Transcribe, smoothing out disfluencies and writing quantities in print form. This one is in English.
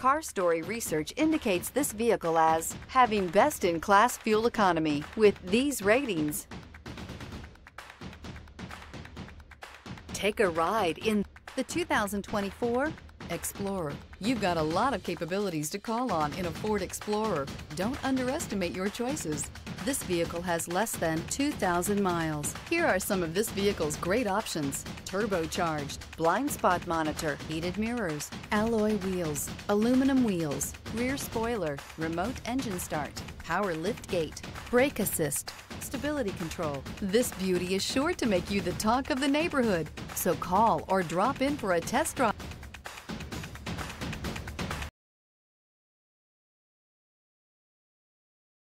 CarStory research indicates this vehicle as having best-in-class fuel economy with these ratings. Take a ride in the 2024 Explorer. You've got a lot of capabilities to call on in a Ford Explorer. Don't underestimate your choices. This vehicle has less than 2,000 miles. Here are some of this vehicle's great options: turbocharged, blind spot monitor, heated mirrors, alloy wheels, aluminum wheels, rear spoiler, remote engine start, power liftgate, brake assist, stability control. This beauty is sure to make you the talk of the neighborhood. So call or drop in for a test drive.